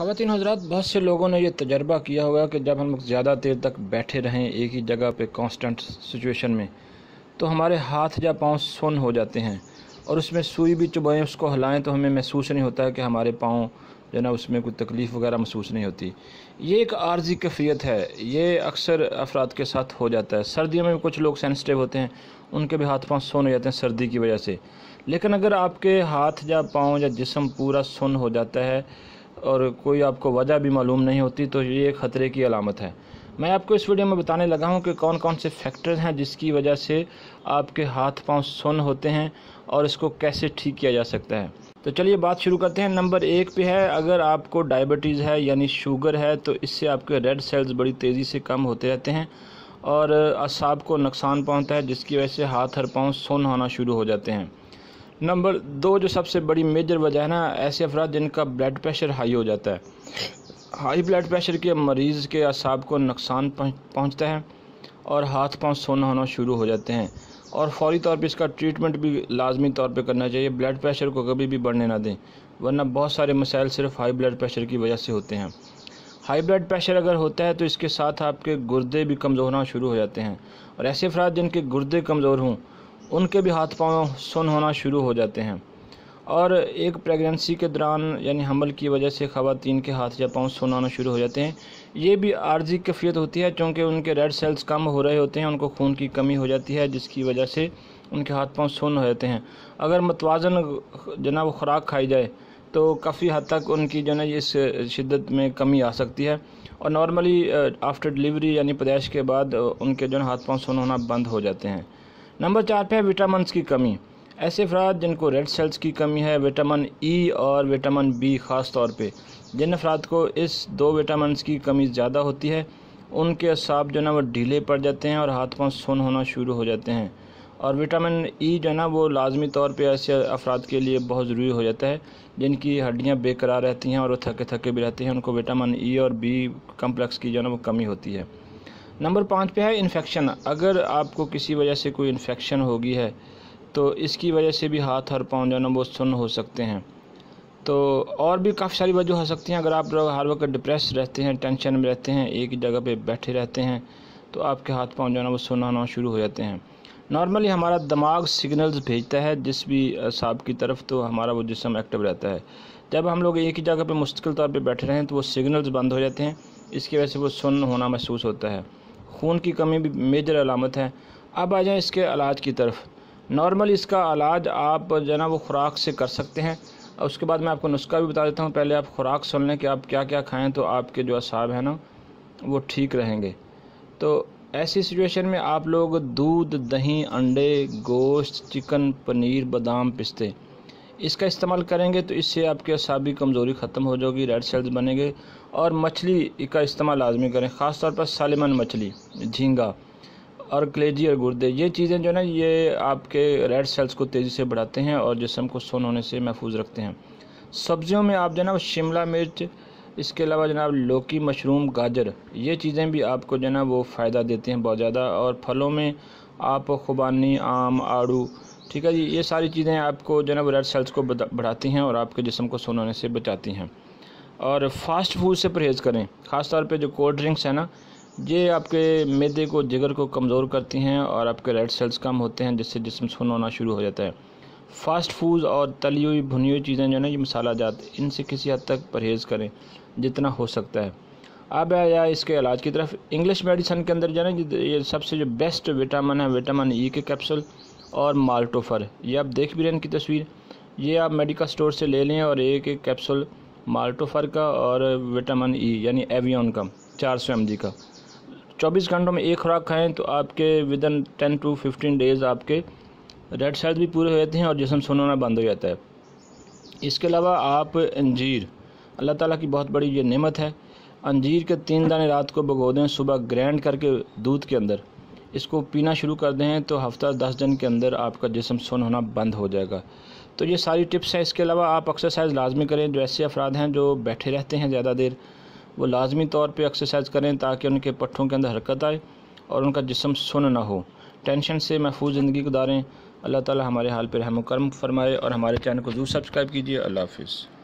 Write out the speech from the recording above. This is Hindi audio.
ख़वातीन हज़रात, बहुत से लोगों ने यह तजर्बा किया होगा कि जब हम ज़्यादा देर तक बैठे रहें एक ही जगह पे कांस्टेंट सिचुएशन में, तो हमारे हाथ या पाँव सुन्न हो जाते हैं और उसमें सुई भी चुबाएं, उसको हिलाएं तो हमें महसूस नहीं होता है कि हमारे पाँव जो है ना उसमें कोई तकलीफ़ वगैरह महसूस नहीं होती। ये एक आर्जी कैफियत है, ये अक्सर अफराद के साथ हो जाता है। सर्दियों में भी कुछ लोग सेंसिटिव होते हैं, उनके भी हाथ पाँव सुन्न हो जाते हैं सर्दी की वजह से। लेकिन अगर आपके हाथ या पाँव या जिस्म पूरा सुन्न हो जाता है और कोई आपको वजह भी मालूम नहीं होती, तो ये एक ख़तरे की अलामत है। मैं आपको इस वीडियो में बताने लगा हूँ कि कौन कौन से फैक्टर्स हैं जिसकी वजह से आपके हाथ पांव सुन्न होते हैं और इसको कैसे ठीक किया जा सकता है। तो चलिए बात शुरू करते हैं। नंबर 1 पे है, अगर आपको डायबिटीज़ है यानी शुगर है, तो इससे आपके रेड सेल्स बड़ी तेज़ी से कम होते रहते हैं और असाब को नुकसान पहुँचता है, जिसकी वजह से हाथ और पाँव सुन्न होना शुरू हो जाते हैं। नंबर 2 जो सबसे बड़ी मेजर वजह है ना, ऐसे अफराद जिनका ब्लड प्रेशर हाई हो जाता है, हाई ब्लड प्रेशर के मरीज़ के असाब को नुकसान पहुँचता है और हाथ पांव सुन्न होना शुरू हो जाते हैं और फौरी तौर पे इसका ट्रीटमेंट भी लाजमी तौर पे करना चाहिए। ब्लड प्रेशर को कभी भी बढ़ने ना दें, वरना बहुत सारे मसाइल सिर्फ हाई ब्लड प्रेशर की वजह से होते हैं। हाई ब्लड प्रेशर अगर होता है तो इसके साथ आपके गुर्दे भी कमज़ोर होना शुरू हो जाते हैं और ऐसे अफराद जिनके गुर्दे कमज़ोर हों, उनके भी हाथ पाँव सुन्न होना शुरू हो जाते हैं। और एक प्रेगनेंसी के दौरान यानी हमल की वजह से ख़वातीन के हाथ या पाँव सुन्न होना शुरू हो जाते हैं। ये भी आर्जी कैफियत होती है, चूँकि उनके रेड सेल्स कम हो रहे होते हैं, उनको खून की कमी हो जाती है, जिसकी वजह से उनके हाथ पाँव सुन्न हो जाते हैं। अगर मतवाजन जनाब खुराक खाई जाए तो काफ़ी हद तक उनकी जो है इस शिद्दत में कमी आ सकती है और नॉर्मली आफ्टर डिलीवरी यानी पैदाइश के बाद उनके जो है हाथ पाँव सुन्न होना बंद हो जाते हैं। नंबर 4 पे है विटामिन की कमी। ऐसे अफराद जिनको रेड सेल्स की कमी है, विटामिन ई और विटामिन बी ख़ास तौर पे, जिन अफराद को इस 2 विटामिन की कमी ज़्यादा होती है, उनके असाब जो है ना वो ढीले पड़ जाते हैं और हाथ पाँव सुन्न होना शुरू हो जाते हैं। और विटामिन ई जो है ना वो लाजमी तौर पे ऐसे अफराद के लिए बहुत ज़रूरी हो जाता है जिनकी हड्डियाँ बेकरार रहती हैं और वो थके थके भी रहते हैं, उनको विटामिन ई और बी कम्प्लेक्स की जो है ना वो कमी होती है। नंबर 5 पे है इन्फेक्शन। अगर आपको किसी वजह से कोई इन्फेक्शन होगी है तो इसकी वजह से भी हाथ और पाँव जो है ना वो सुन्न हो सकते हैं। तो और भी काफ़ी सारी वजह हो सकती हैं। अगर आप हर वक्त डिप्रेस रहते हैं, टेंशन में रहते हैं, एक ही जगह पे बैठे रहते हैं, तो आपके हाथ पाँव जो है ना वो सुन्न होना शुरू हो जाते हैं। नॉर्मली हमारा दिमाग सिग्नल्स भेजता है जिस भी असाब की तरफ, तो हमारा वो जिस्म एक्टिव रहता है। जब हम लोग एक ही जगह पर मुस्तकिल तौर पर बैठे रहें तो वो सिग्नल्स बंद हो जाते हैं, इसकी वजह से वो सुन्न होना महसूस होता है। खून की कमी भी मेजर अलामत है। अब आ जाएँ इसके इलाज की तरफ। नॉर्मली इसका इलाज आप जो है ना वो खुराक से कर सकते हैं। उसके बाद मैं आपको नुस्खा भी बता देता हूँ। पहले आप खुराक सुन लें कि आप क्या क्या खाएं तो आपके जो असाब है ना वो ठीक रहेंगे। तो ऐसी सिचुएशन में आप लोग दूध, दही, अंडे, गोश्त, चिकन, पनीर, बादाम, पिस्ते इसका इस्तेमाल करेंगे तो इससे आपके असाबी कमज़ोरी ख़त्म हो जाएगी, रेड सेल्स बनेंगे। और मछली का इस्तेमाल लाजमी करें, ख़ास तौर पर सालमन मछली, झींगा और कलेजी और गुर्दे, ये चीज़ें जो है ना ये आपके रेड सेल्स को तेज़ी से बढ़ाते हैं और जिस्म को सुन्न होने से महफूज रखते हैं। सब्ज़ियों में आप जो है ना शिमला मिर्च, इसके अलावा जनाब लौकी, मशरूम, गाजर, ये चीज़ें भी आपको जो है ना वो फ़ायदा देती हैं बहुत ज़्यादा। और फलों में आप खुबानी, आम, आड़ू, ठीक है जी, ये सारी चीज़ें आपको जो है ना रेड सेल्स को बढ़ाती हैं और आपके जिस्म को सुन्न होने से बचाती हैं। और फास्ट फूड से परहेज़ करें, ख़ास तौर पे जो कोल्ड ड्रिंक्स है ना, ये आपके मैदे को, जिगर को कमज़ोर करती हैं और आपके रेड सेल्स कम होते हैं, जिससे जिस्म सुन्न होना शुरू हो जाता है। फ़ास्ट फूड और तली हुई, भुनी हुई चीज़ें जो है ना ये मसाला जात, इनसे किसी हद तक परहेज़ करें जितना हो सकता है। अब आया इसके इलाज की तरफ। इंग्लिश मेडिसिन के अंदर जो है ना ये सबसे जो बेस्ट विटामिन है, विटामिन ई के कैप्सूल और माल्टोफर, ये आप देख भी रहे हैं इनकी तस्वीर, ये आप मेडिकल स्टोर से ले लें। और एक एक कैप्सूल माल्टोफर का और विटामिन ई यानी एवियन का 400 mg का 24 घंटों में एक खुराक खाएं तो आपके विदिन 10 to 15 डेज़ आपके रेड सेल्स भी पूरे हो जाते हैं और जिस्म सुन्न होना बंद हो जाता है। इसके अलावा आप अंजीर, अल्लाह ताला की बहुत बड़ी ये नेमत है, अंजीर के 3 दाने रात को भिगो दें, सुबह ग्राइंड करके दूध के अंदर इसको पीना शुरू कर दें तो हफ्ता 10 दिन के अंदर आपका जिस्म सुन्न होना बंद हो जाएगा। तो ये सारी टिप्स हैं। इसके अलावा आप एक्सरसाइज लाजमी करें। जो ऐसे अफराद हैं जो बैठे रहते हैं ज़्यादा देर, वो लाजमी तौर पे एक्सरसाइज करें ताकि उनके पट्ठों के अंदर हरकत आए और उनका जिस्म सुन्न ना हो। टेंशन से महफूज ज़िंदगी गुजारें। अल्लाह ताला हमारे हाल पर रहम करम फरमाए। और हमारे चैनल को ज़रूर सब्सक्राइब कीजिए। अल्लाह हाफिज़।